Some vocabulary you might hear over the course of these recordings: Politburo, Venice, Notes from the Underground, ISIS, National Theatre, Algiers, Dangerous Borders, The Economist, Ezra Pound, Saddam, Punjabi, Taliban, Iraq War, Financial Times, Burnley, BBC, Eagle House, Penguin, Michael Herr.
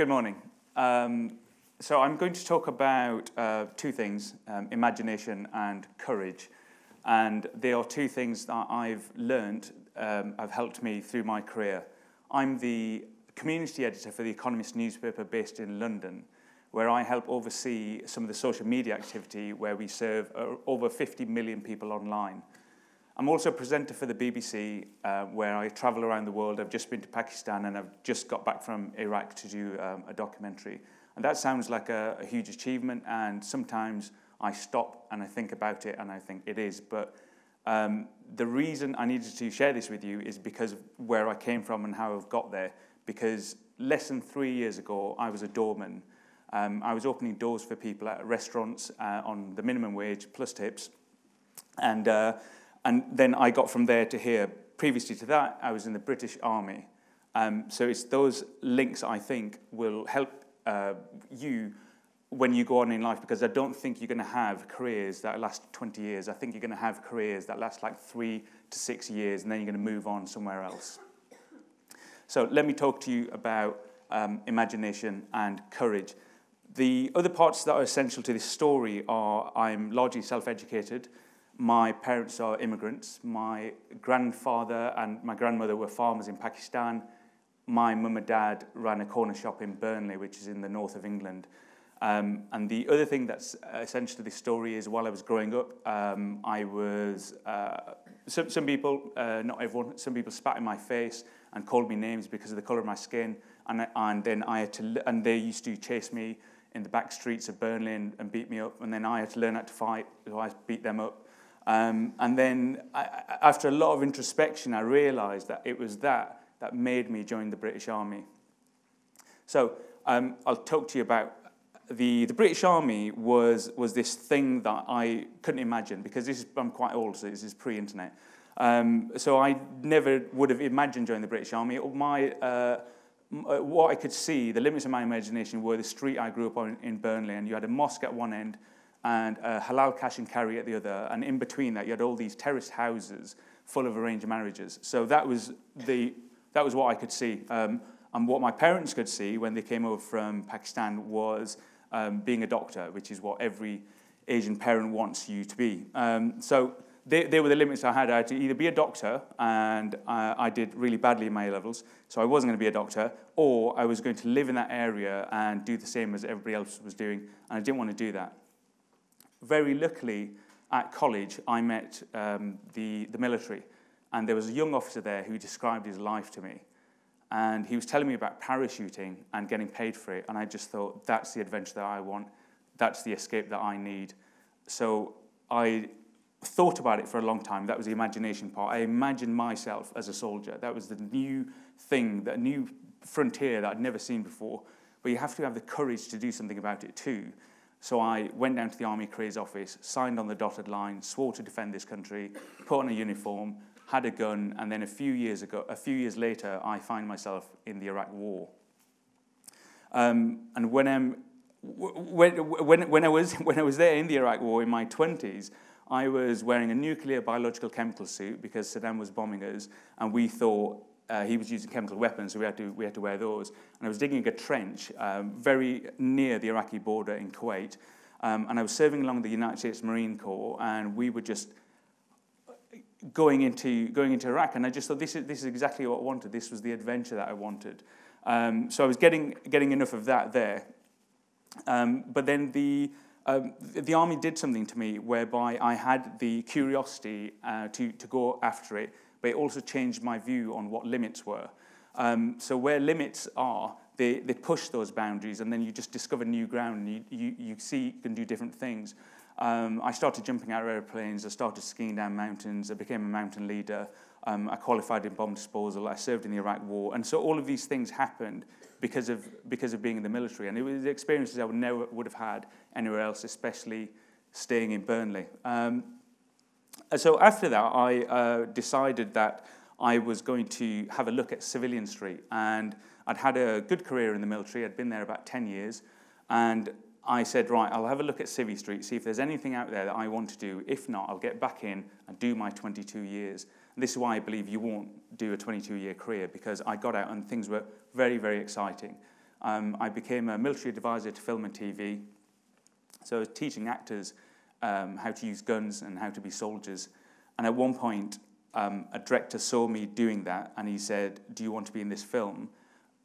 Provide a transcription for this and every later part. Good morning. So I'm going to talk about two things, imagination and courage. And they are two things that I've learned, have helped me through my career. I'm the community editor for The Economist newspaper based in London, where I help oversee some of the social media activity where we serve over 50 million people online. I'm also a presenter for the BBC, where I travel around the world. I've just been to Pakistan and I've just got back from Iraq to do a documentary. And that sounds like a huge achievement, and sometimes I stop and I think about it and I think it is. But the reason I needed to share this with you is because of where I came from and how I've got there. Because less than 3 years ago, I was a doorman. I was opening doors for people at restaurants on the minimum wage plus tips. And then I got from there to here. Previously to that, I was in the British Army. So it's those links I think will help you when you go on in life, because I don't think you're going to have careers that last 20 years. I think you're going to have careers that last like 3 to 6 years, and then you're going to move on somewhere else. So let me talk to you about imagination and courage. The other parts that are essential to this story are I'm largely self-educated. My parents are immigrants. My grandfather and my grandmother were farmers in Pakistan. My mum and dad ran a corner shop in Burnley, which is in the north of England. And the other thing that's essential to this story is while I was growing up, I was, some people, not everyone, some people spat in my face and called me names because of the colour of my skin. And they used to chase me in the back streets of Burnley and beat me up. And then I had to learn how to fight, so I beat them up. And then, after a lot of introspection, I realised that it was that made me join the British Army. So I'll talk to you about the British Army was this thing that I couldn't imagine, because I'm quite old, so this is pre-internet. So I never would have imagined joining the British Army. What I could see, the limits of my imagination were the street I grew up on in Burnley, and you had a mosque at one end, and halal cash and carry at the other, and in between that you had all these terraced houses full of arranged marriages. So that was what I could see. And what my parents could see when they came over from Pakistan was being a doctor, which is what every Asian parent wants you to be. So they were the limits I had. I had to either be a doctor, and I did really badly in my A-levels, so I wasn't going to be a doctor, or I was going to live in that area and do the same as everybody else was doing, and I didn't want to do that. Very luckily, at college, I met the military, and there was a young officer there who described his life to me, and he was telling me about parachuting and getting paid for it, and I just thought, that's the adventure that I want, that's the escape that I need. So I thought about it for a long time. That was the imagination part. I imagined myself as a soldier. That was the new thing, that new frontier that I'd never seen before, but you have to have the courage to do something about it too. So I went down to the Army Careers Office, signed on the dotted line, swore to defend this country, put on a uniform, had a gun, and then a few years later, I find myself in the Iraq War. And when I was there in the Iraq War in my 20s, I was wearing a nuclear biological chemical suit because Saddam was bombing us, and we thought he was using chemical weapons, so we had to wear those. And I was digging a trench very near the Iraqi border in Kuwait, and I was serving along the United States Marine Corps, and we were just going into Iraq, and I just thought this is exactly what I wanted. This was the adventure that I wanted. So I was getting enough of that there, but then the army did something to me whereby I had the curiosity to go after it. But it also changed my view on what limits were. So where limits are, they push those boundaries, and then you just discover new ground, and you see you can do different things. I started jumping out of airplanes, I started skiing down mountains, I became a mountain leader, I qualified in bomb disposal, I served in the Iraq War, and so all of these things happened because of being in the military, and it was experiences I would never have had anywhere else, especially staying in Burnley. So after that, I decided that I was going to have a look at civilian street, and I'd had a good career in the military. I'd been there about 10 years, and I said, right, I'll have a look at civvy street, see if there's anything out there that I want to do. If not, I'll get back in and do my 22 years. And this is why I believe you won't do a 22-year career, because I got out and things were very, very exciting. I became a military advisor to film and TV. So I was teaching actors how to use guns and how to be soldiers. And at one point, a director saw me doing that, and he said, "Do you want to be in this film?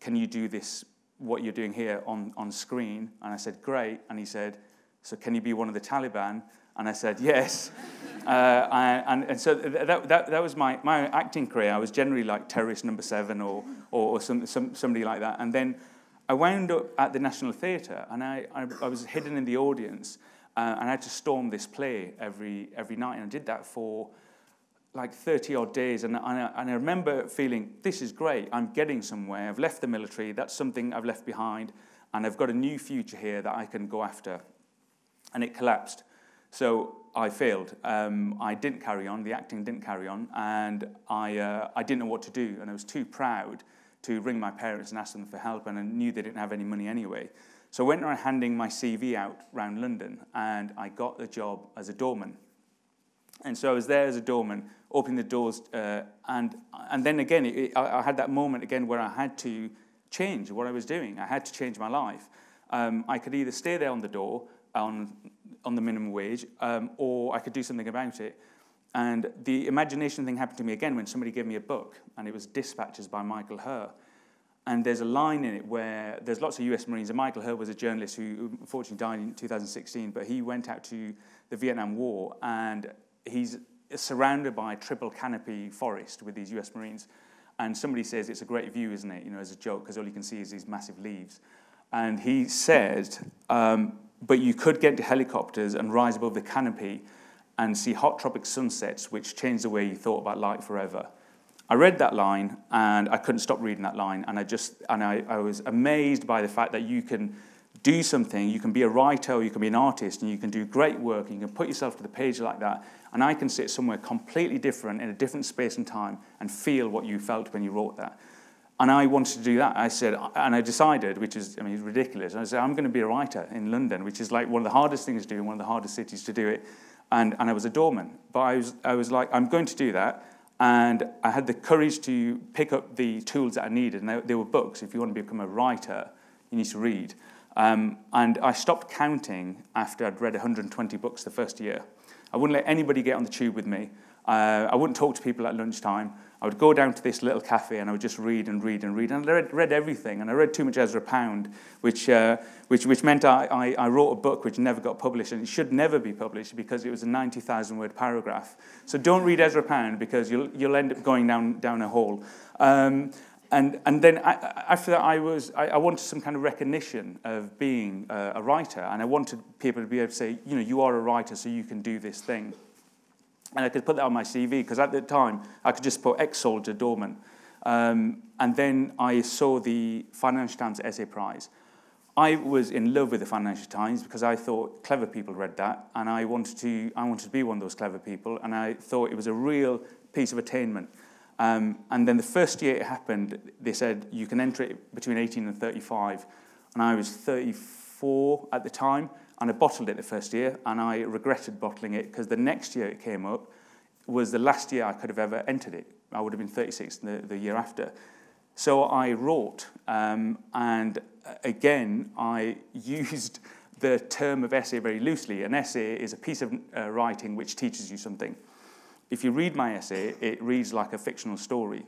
Can you do this, what you're doing here, on screen?" And I said, "Great." And he said, "So can you be one of the Taliban?" And I said, "Yes." So that was my acting career. I was generally like terrorist number 7 or somebody like that. And then I wound up at the National Theatre, and I was hidden in the audience, and I had to storm this play every night. And I did that for like 30-odd days. And I remember feeling, this is great. I'm getting somewhere. I've left the military. That's something I've left behind. And I've got a new future here that I can go after. And it collapsed. So I failed. I didn't carry on. The acting didn't carry on. And I didn't know what to do. And I was too proud to ring my parents and ask them for help, and I knew they didn't have any money anyway. So I went around handing my CV out around London, and I got the job as a doorman. And so I was there as a doorman, opening the doors, and then again, I had that moment again where I had to change what I was doing. I had to change my life. I could either stay there on the door on the minimum wage, or I could do something about it. And the imagination thing happened to me again when somebody gave me a book, and it was Dispatches by Michael Herr. And there's a line in it where there's lots of US Marines, and Michael Herr was a journalist who unfortunately died in 2016, but he went out to the Vietnam War, and he's surrounded by triple canopy forest with these US Marines. And somebody says, "It's a great view, isn't it?" You know, as a joke, because all you can see is these massive leaves. And he said, "But you could get into helicopters and rise above the canopy and see hot tropic sunsets, which changed the way you thought about light forever." I read that line, and I couldn't stop reading that line, and I was amazed by the fact that you can do something, you can be a writer, or you can be an artist, and you can do great work, and you can put yourself to the page like that, and I can sit somewhere completely different, in a different space and time, and feel what you felt when you wrote that. And I wanted to do that. I said, and I decided, which is, I mean, ridiculous, I said, I'm going to be a writer in London, which is like one of the hardest things to do, one of the hardest cities to do it. And I was a doorman, but I was like, I'm going to do that, and I had the courage to pick up the tools that I needed, and they were books. If you want to become a writer, you need to read. And I stopped counting after I'd read 120 books the first year. I wouldn't let anybody get on the tube with me. I wouldn't talk to people at lunchtime. I would go down to this little cafe, and I would just read and read and read, and I read everything, and I read too much Ezra Pound, which meant I wrote a book which never got published, and it should never be published because it was a 90,000-word paragraph. So don't read Ezra Pound, because you'll end up going down a hole. And then after that, I wanted some kind of recognition of being a writer, and I wanted people to be able to say, you know, you are a writer, so you can do this thing. And I could put that on my CV, because at the time, I could just put ex-soldier doorman. And then I saw the Financial Times Essay Prize. I was in love with the Financial Times because I thought clever people read that, and I wanted to be one of those clever people, and I thought it was a real piece of attainment. And then the first year it happened, they said, you can enter it between 18 and 35, and I was 34 at the time, and I bottled it the first year, and I regretted bottling it, because the next year it came up was the last year I could have ever entered it. I would have been 36 the year after. So I wrote, and again, I used the term of essay very loosely. An essay is a piece of writing which teaches you something. If you read my essay, it reads like a fictional story.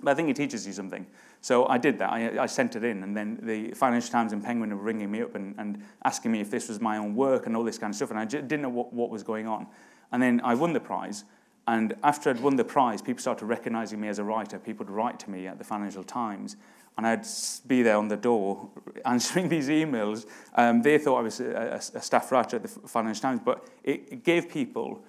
But I think it teaches you something. So I did that. I sent it in, and then the Financial Times and Penguin were ringing me up and asking me if this was my own work and all this kind of stuff, and I didn't know what was going on. And then I won the prize, and after I'd won the prize, people started recognizing me as a writer. People would write to me at the Financial Times, and I'd be there on the door answering these emails. They thought I was a staff writer at the Financial Times, but it gave people...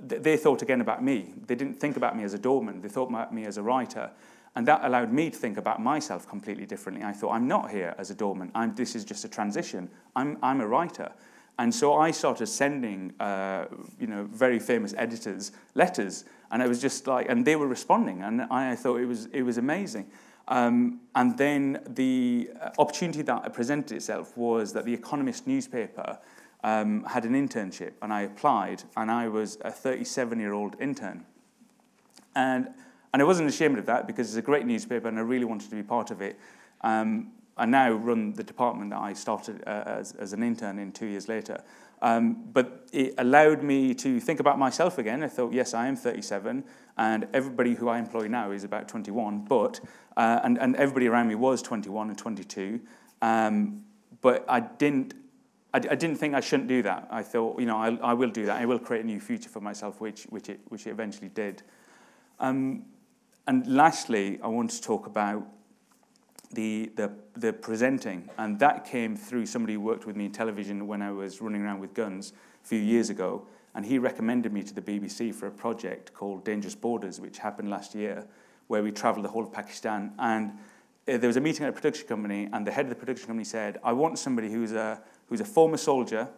they thought again about me. They didn't think about me as a doorman. They thought about me as a writer. And that allowed me to think about myself completely differently. I thought, I'm not here as a doorman. This is just a transition. I'm a writer. And so I started sending very famous editors letters. And I was just like, and they were responding. And I thought it was amazing. And then the opportunity that presented itself was that The Economist newspaper had an internship, and I applied, and I was a 37-year-old intern. And I wasn't ashamed of that, because it's a great newspaper, and I really wanted to be part of it. I now run the department that I started as an intern in 2 years later. But it allowed me to think about myself again. I thought, yes, I am 37, and everybody who I employ now is about 21, but, and everybody around me was 21 and 22, but I didn't think I shouldn't do that. I thought, you know, I will do that. I will create a new future for myself, which it eventually did. And lastly, I want to talk about the presenting, and that came through somebody who worked with me in television when I was running around with guns a few years ago, and he recommended me to the BBC for a project called Dangerous Borders, which happened last year, where we travelled the whole of Pakistan. And there was a meeting at a production company, and the head of the production company said, I want somebody who's a former soldier,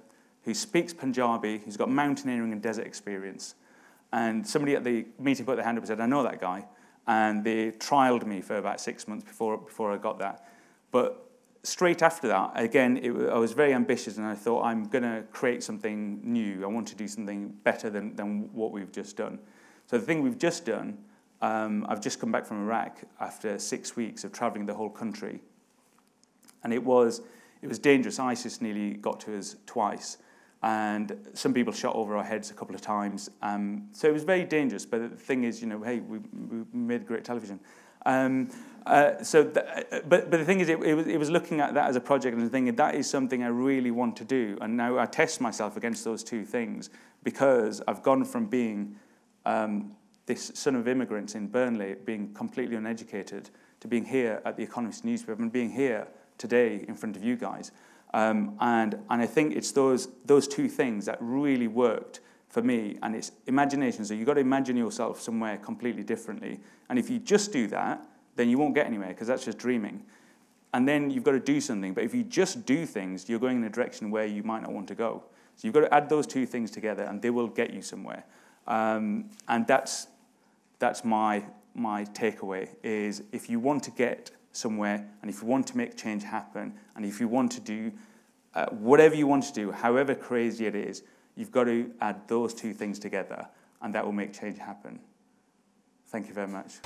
who speaks Punjabi, who's got mountaineering and desert experience. And somebody at the meeting put their hand up and said, I know that guy. And they trialed me for about 6 months before I got that. But straight after that, again, I was very ambitious, and I thought, I'm going to create something new. I want to do something better than what we've just done. So the thing we've just done, I've just come back from Iraq after 6 weeks of traveling the whole country. And it was dangerous. ISIS nearly got to us twice. And some people shot over our heads a couple of times. So it was very dangerous. But the thing is, you know, hey, we made great television. But the thing is, it was looking at that as a project and thinking, that is something I really want to do. And now I test myself against those two things, because I've gone from being this son of immigrants in Burnley, being completely uneducated, to being here at The Economist newspaper and being here today in front of you guys. And I think it's those two things that really worked for me, and it's imagination. So you've got to imagine yourself somewhere completely differently. And if you just do that, then you won't get anywhere, because that's just dreaming. And then you've got to do something. But if you just do things, you're going in a direction where you might not want to go. So you've got to add those two things together, and they will get you somewhere. And that's my takeaway, is if you want to get somewhere, and if you want to make change happen, and if you want to do whatever you want to do, however crazy it is, you've got to add those two things together, and that will make change happen. Thank you very much.